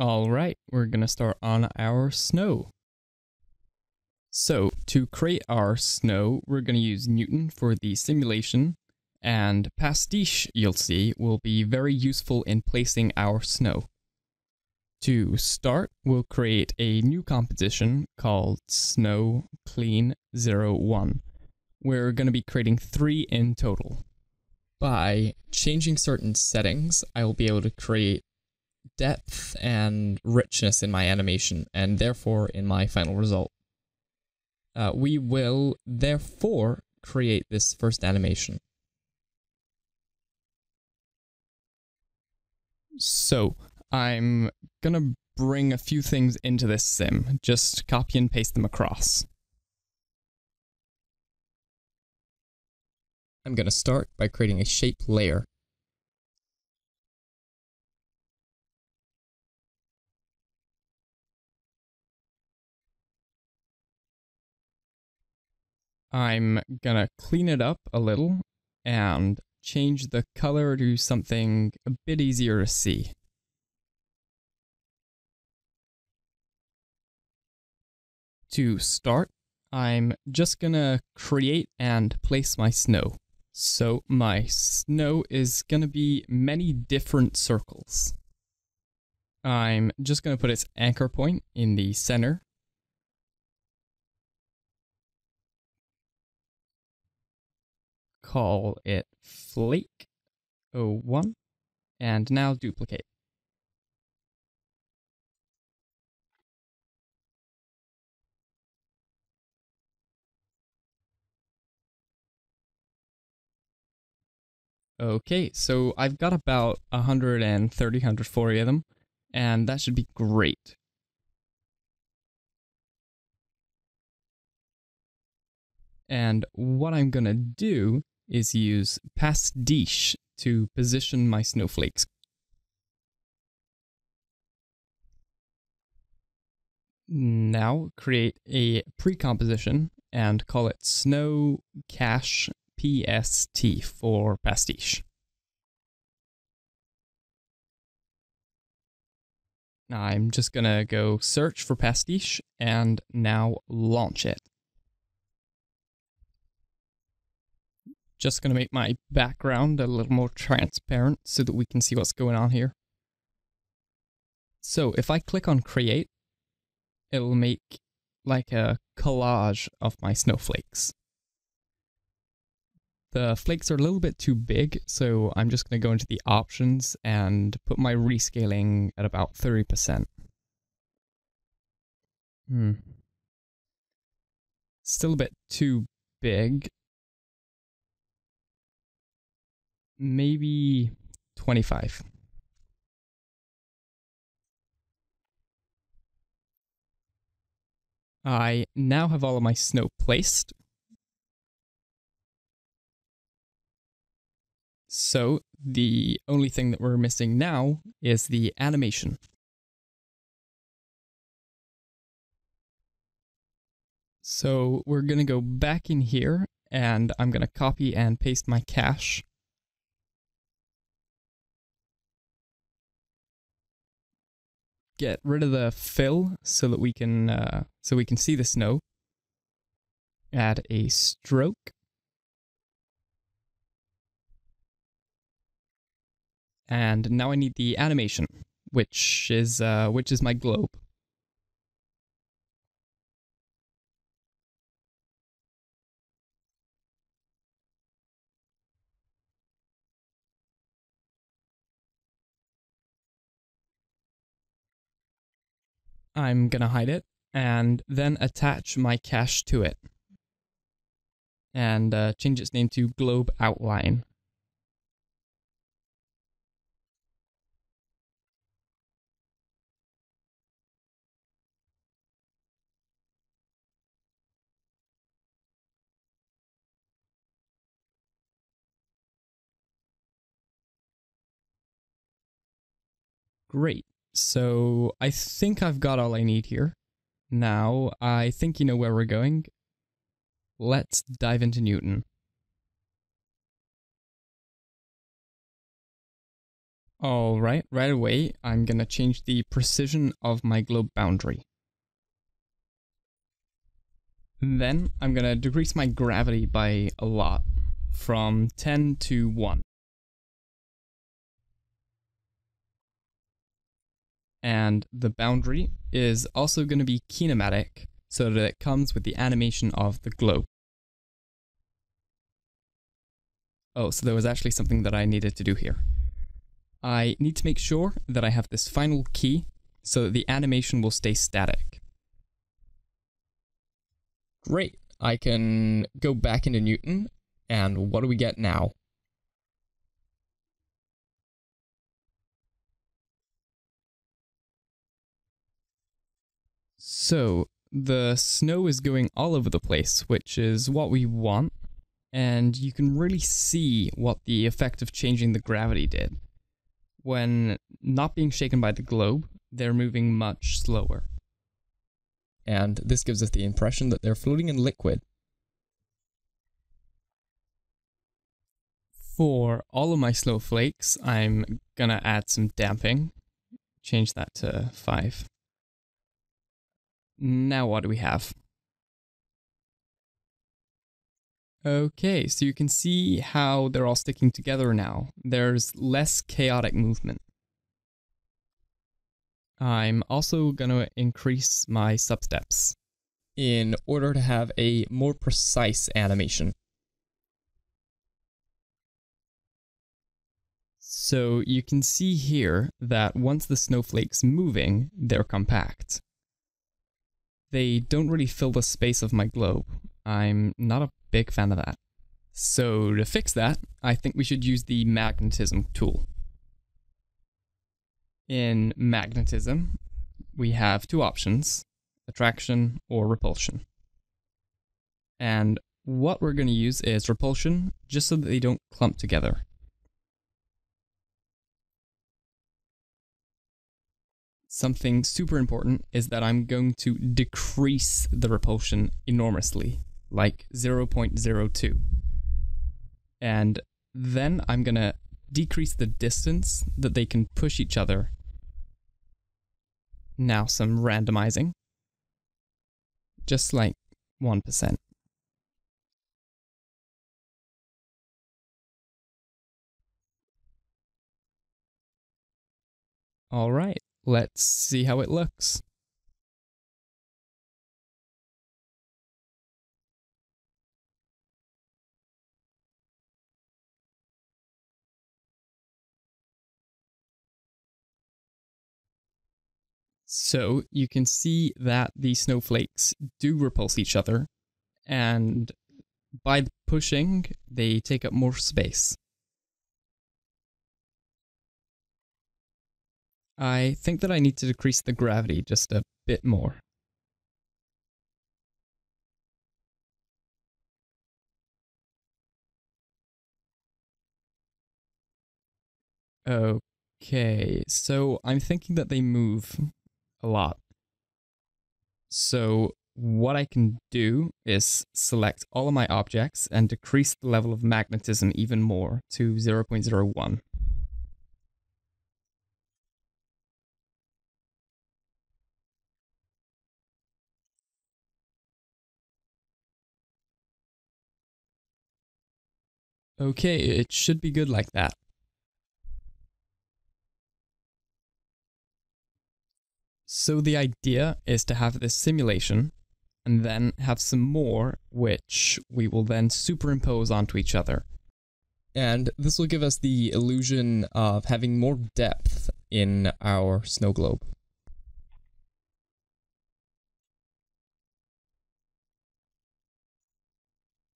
All right, we're gonna start on our snow. So to create our snow, we're gonna use Newton for the simulation, and pastiche, you'll see, will be very useful in placing our snow. To start, we'll create a new composition called Snow Clean 01. We're going to be creating 3 in total. By changing certain settings, I will be able to create depth and richness in my animation, and therefore in my final result. We will therefore create this first animation. So I'm gonna bring a few things into this sim, just copy and paste them across. I'm gonna start by creating a shape layer. I'm gonna clean it up a little and change the color to something a bit easier to see. To start, I'm just gonna create and place my snow. So my snow is gonna be many different circles. I'm just gonna put its anchor point in the center. Call it Flake01, and now duplicate. Okay, so I've got about 130, 140 of them, and that should be great. And what I'm gonna do is use pastiche to position my snowflakes. Now create a pre-composition and call it Snow Cache PST for pastiche. Now I'm just gonna go search for pastiche and now launch it. Just gonna make my background a little more transparent so that we can see what's going on here. So if I click on create, it'll make like a collage of my snowflakes. The flakes are a little bit too big, so I'm just going to go into the options and put my rescaling at about 30%. Still a bit too big. Maybe 25. I now have all of my snow placed. So the only thing that we're missing now is the animation. So we're going to go back in here and I'm going to copy and paste my cache. Get rid of the fill so that we can see the snow. Add a stroke. And now I need the animation, which is my globe. I'm gonna hide it and then attach my cache to it and change its name to Globe Outline. Great. So I think I've got all I need here. Now I think you know where we're going. Let's dive into Newton. All right, right away, I'm gonna change the precision of my globe boundary. Then I'm gonna decrease my gravity by a lot, from 10 to 1. And the boundary is also gonna be kinematic, so that it comes with the animation of the globe. Oh, so there was actually something that I needed to do here. I need to make sure that I have this final key so that the animation will stay static. Great, I can go back into Newton, and what do we get now? So, the snow is going all over the place, which is what we want, and you can really see what the effect of changing the gravity did. When not being shaken by the globe, they're moving much slower. And this gives us the impression that they're floating in liquid. For all of my snowflakes, I'm gonna add some damping. Change that to 5. Now what do we have? Okay, so you can see how they're all sticking together now. There's less chaotic movement. I'm also going to increase my substeps in order to have a more precise animation. So you can see here that once the snowflake's moving, they're compact. They don't really fill the space of my globe. I'm not a big fan of that. So to fix that, I think we should use the magnetism tool. In magnetism, we have two options, attraction or repulsion. And what we're going to use is repulsion, just so that they don't clump together. Something super important is that I'm going to decrease the repulsion enormously, like 0.02. And then I'm going to decrease the distance that they can push each other. Now some randomizing. Just like 1%. All right, let's see how it looks. So you can see that the snowflakes do repulse each other, and by pushing, they take up more space. I think that I need to decrease the gravity just a bit more. Okay, so I'm thinking that they move a lot. So what I can do is select all of my objects and decrease the level of magnetism even more to 0.01. Okay, it should be good like that. So the idea is to have this simulation, and then have some more, which we will then superimpose onto each other. And this will give us the illusion of having more depth in our snow globe.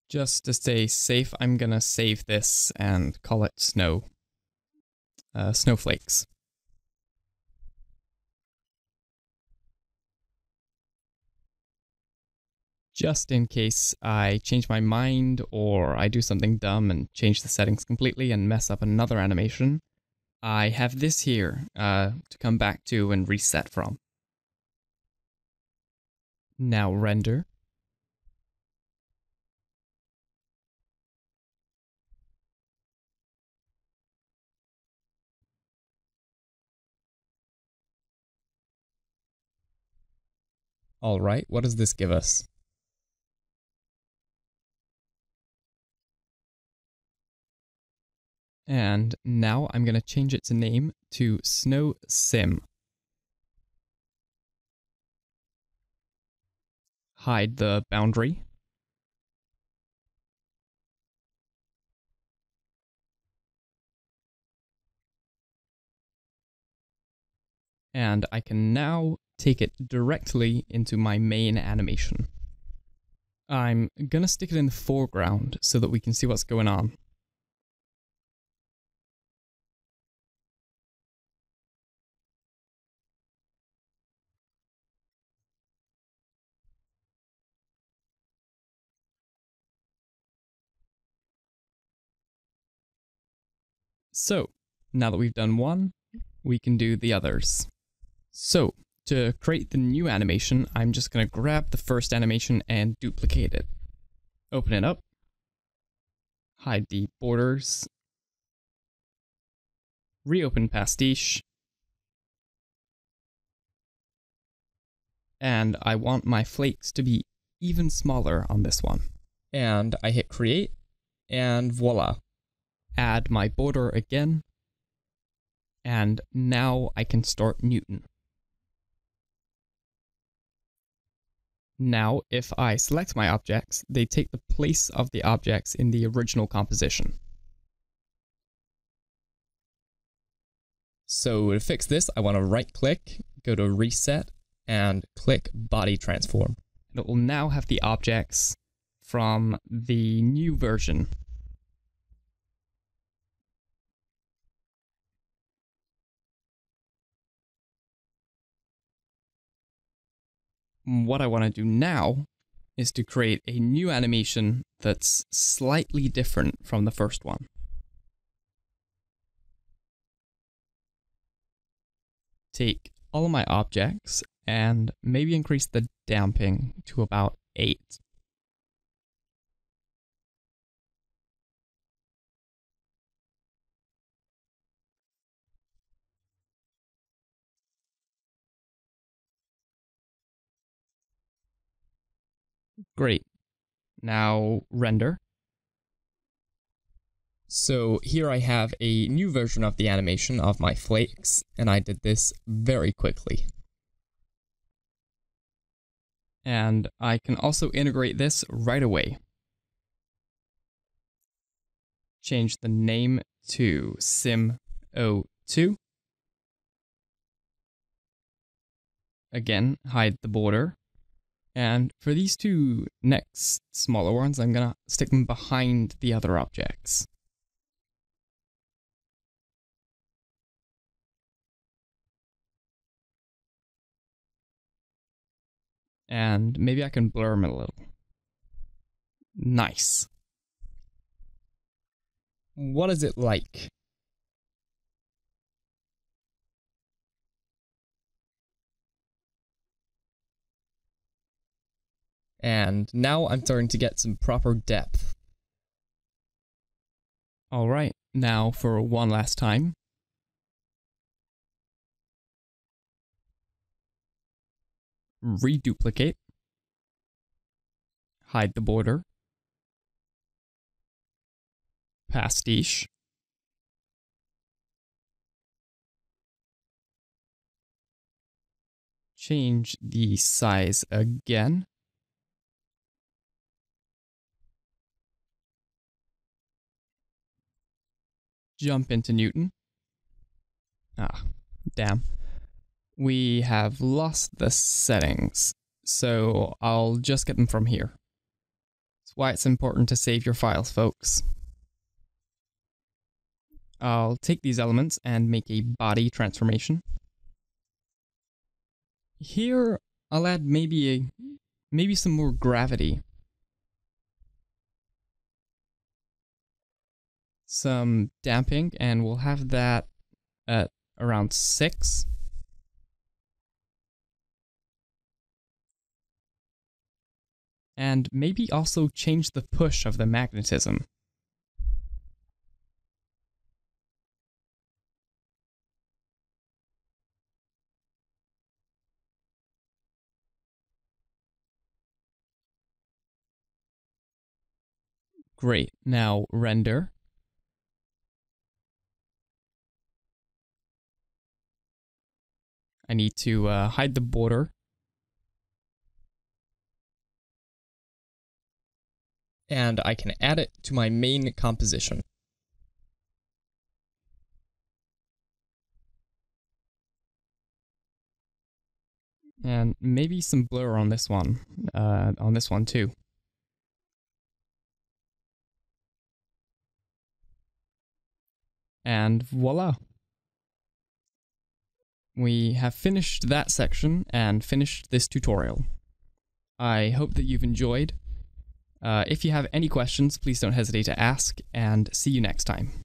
Just to stay safe, I'm gonna save this and call it snowflakes. Just in case I change my mind or I do something dumb and change the settings completely and mess up another animation, I have this here to come back to and reset from. Now render. All right, what does this give us? And now I'm going to change its name to Snow Sim. Hide the boundary. And I can now take it directly into my main animation. I'm going to stick it in the foreground so that we can see what's going on. So, now that we've done one, we can do the others. So, to create the new animation, I'm just going to grab the first animation and duplicate it. Open it up. Hide the borders. Reopen pastiche. And I want my flakes to be even smaller on this one. And I hit create, and voila. Add my border again, and now I can start Newton. Now, if I select my objects, they take the place of the objects in the original composition. So to fix this, I want to right-click, go to Reset, and click Body Transform. And it will now have the objects from the new version. What I want to do now is to create a new animation that's slightly different from the first one. Take all of my objects and maybe increase the damping to about 8. Great. Now render. So here I have a new version of the animation of my flakes, and I did this very quickly. And I can also integrate this right away. Change the name to Sim02. Again, hide the border. And for these two next smaller ones, I'm going to stick them behind the other objects. And maybe I can blur them a little. Nice. What is it like? And now I'm starting to get some proper depth. All right, now for one last time. Reduplicate. Hide the border. Pastiche. Change the size again. Jump into Newton. Ah, damn. We have lost the settings, so I'll just get them from here. That's why it's important to save your files, folks. I'll take these elements and make a body transformation. Here, I'll add maybe some more gravity. Some damping, and we'll have that at around 6. And maybe also change the push of the magnetism. Great. Now render. I need to hide the border. And I can add it to my main composition. And maybe some blur on this one too. And voila. We have finished that section and finished this tutorial. I hope that you've enjoyed. If you have any questions, please don't hesitate to ask, and see you next time.